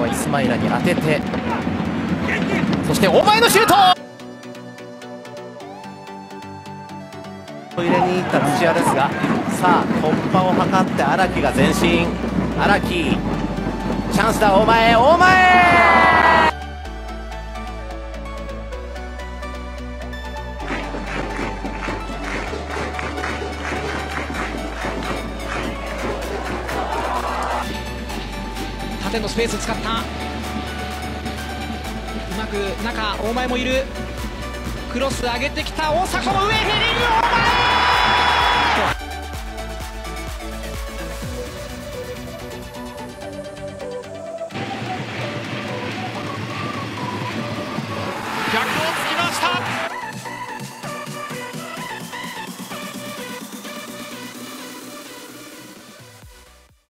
こはイスマイラに当てて、そしてお前のシュート入れに行った土屋ですが、さあ突破を図って荒木が前進。荒木チャンスだ、お前お前、縦のスペース使った、うまく中、大前もいる、クロス上げてきた大迫の上、ヘディング、大前